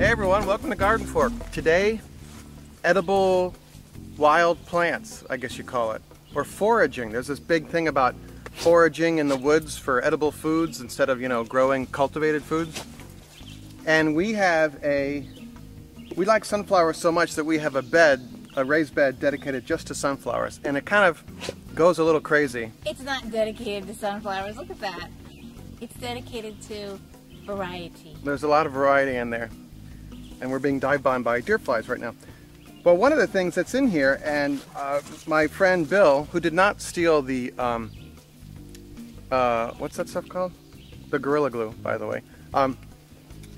Hey everyone, welcome to Garden Fork. Today, edible wild plants, I guess you call it, or foraging. There's this big thing about foraging in the woods for edible foods instead of, growing cultivated foods. And we like sunflowers so much that we have a raised bed dedicated just to sunflowers. And it kind of goes a little crazy. It's not dedicated to sunflowers, look at that. It's dedicated to variety. There's a lot of variety in there. And we're being dive bombed by deer flies right now. But one of the things that's in here, and my friend Bill, who did not steal the, what's that stuff called? The Gorilla Glue, by the way.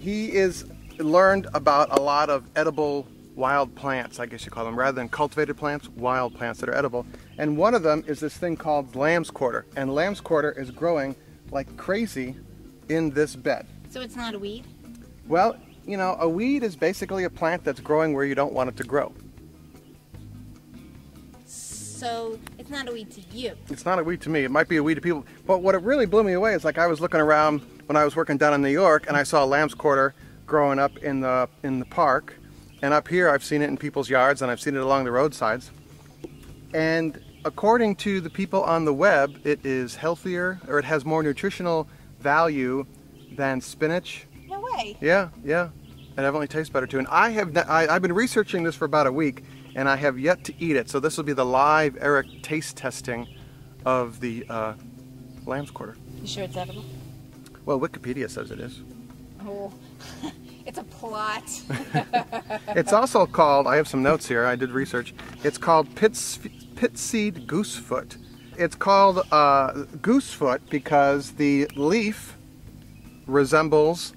He learned about a lot of edible wild plants, I guess you call them, rather than cultivated plants, wild plants that are edible. And one of them is this thing called lamb's quarter. And lamb's quarter is growing like crazy in this bed. So it's not a weed? Well, a weed is basically a plant that's growing where you don't want it to grow. So it's not a weed to you? It's not a weed to me. It might be a weed to people. But what it really blew me away is, like, I was looking around when I was working down in New York and I saw lamb's quarter growing up in the park. And up here I've seen it in people's yards and I've seen it along the roadsides. And according to the people on the web, it is healthier, or it has more nutritional value than spinach. No way. Yeah. And it only tastes better too. And I've been researching this for about a week and I have yet to eat it. So this will be the live Eric taste testing of the lamb's quarter. You sure it's edible? Well, Wikipedia says it is. Oh, it's a plot. It's also called, I have some notes here, I did research, it's called pitseed goosefoot. It's called goosefoot because the leaf resembles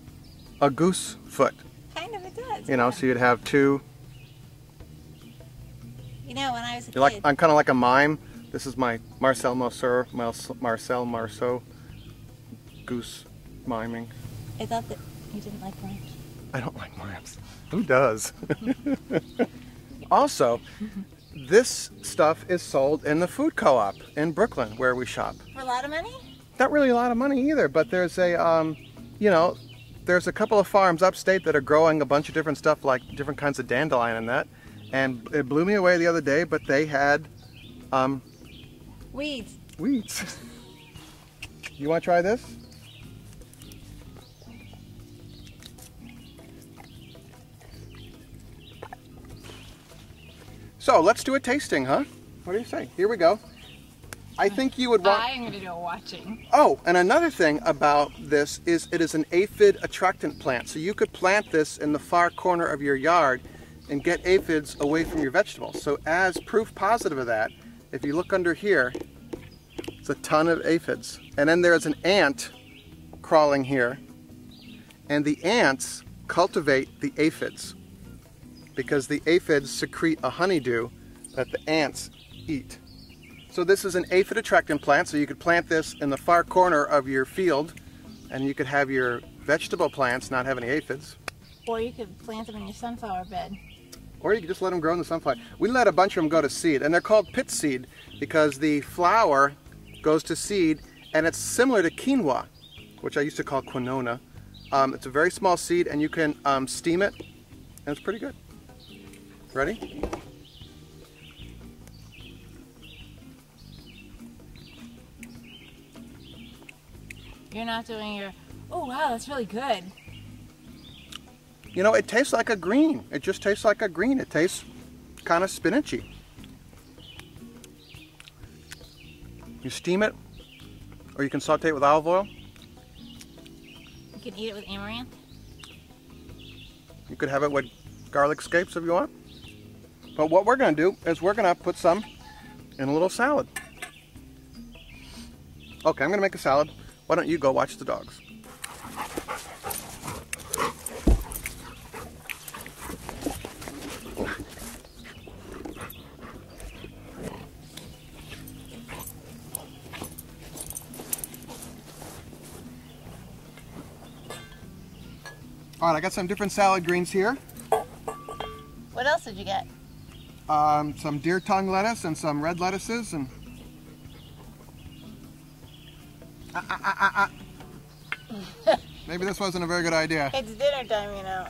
a goose foot. Kind of, it does. Yeah. So you'd have two. When I was a kid. I'm kind of like a mime. This is my Marcel Marceau goose miming. I thought that you didn't like mimes. I don't like mimes. Who does? Also, this stuff is sold in the food co-op in Brooklyn where we shop. For a lot of money? Not really a lot of money either, but there's a, there's a couple of farms upstate that are growing a bunch of different stuff, like different kinds of dandelion and that. And it blew me away the other day, but they had weeds. Weeds. You want to try this? So let's do a tasting, huh? What do you say? Here we go. I think you would want... I'm going to do a watching. Oh, and another thing about this is it is an aphid attractant plant. So you could plant this in the far corner of your yard and get aphids away from your vegetables. So as proof positive of that, if you look under here, it's a ton of aphids. And then there's an ant crawling here. And the ants cultivate the aphids because the aphids secrete a honeydew that the ants eat. So this is an aphid attractant plant, so you could plant this in the far corner of your field and you could have your vegetable plants not have any aphids. Or you could plant them in your sunflower bed. Or you could just let them grow in the sunflower. We let a bunch of them go to seed, and they're called pit seed because the flower goes to seed, and it's similar to quinoa, which I used to call quinona. It's a very small seed and you can steam it, and it's pretty good. Ready? You're not doing your, oh wow, that's really good. It tastes like a green. It just tastes like a green. It tastes kind of spinachy. You steam it, or you can saute it with olive oil. You can eat it with amaranth. You could have it with garlic scapes if you want. But what we're going to do is we're going to put some in a little salad. Okay, I'm going to make a salad. Why don't you go watch the dogs? All right, I got some different salad greens here. What else did you get? Some deer tongue lettuce and some red lettuces and... Maybe this wasn't a very good idea. It's dinner time,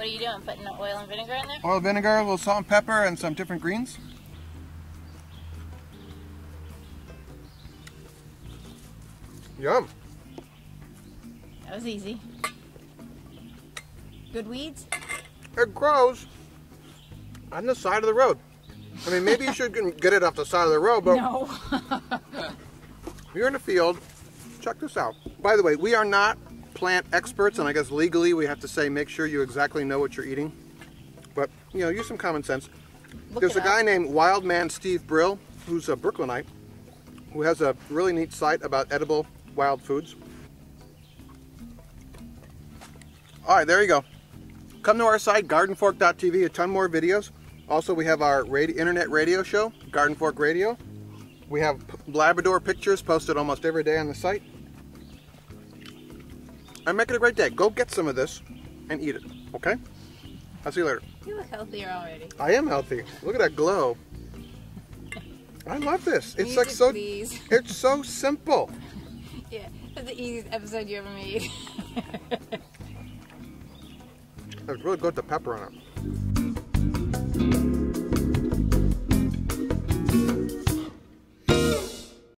What are you doing? Putting the oil and vinegar in there? Oil, vinegar, a little salt and pepper, and some different greens. Yum. That was easy. Good weeds? It grows on the side of the road. I mean, maybe you should get it off the side of the road, but no. You're in a field. Check this out. By the way, we are not plant experts, and I guess legally we have to say make sure you exactly know what you're eating. But, you know, use some common sense. There's a guy named Wild Man Steve Brill, who's a Brooklynite, who has a really neat site about edible wild foods. All right, there you go. Come to our site, gardenfork.tv, a ton more videos. Also, we have our internet radio show, Garden Fork Radio. We have Labrador pictures posted almost every day on the site. And make it a great day. Go get some of this and eat it, okay? I'll see you later. You look healthier already. I am healthy. Look at that glow. I love this. It's like so, it's so simple. Yeah, that's the easiest episode you ever made. It's really good with the pepper on it.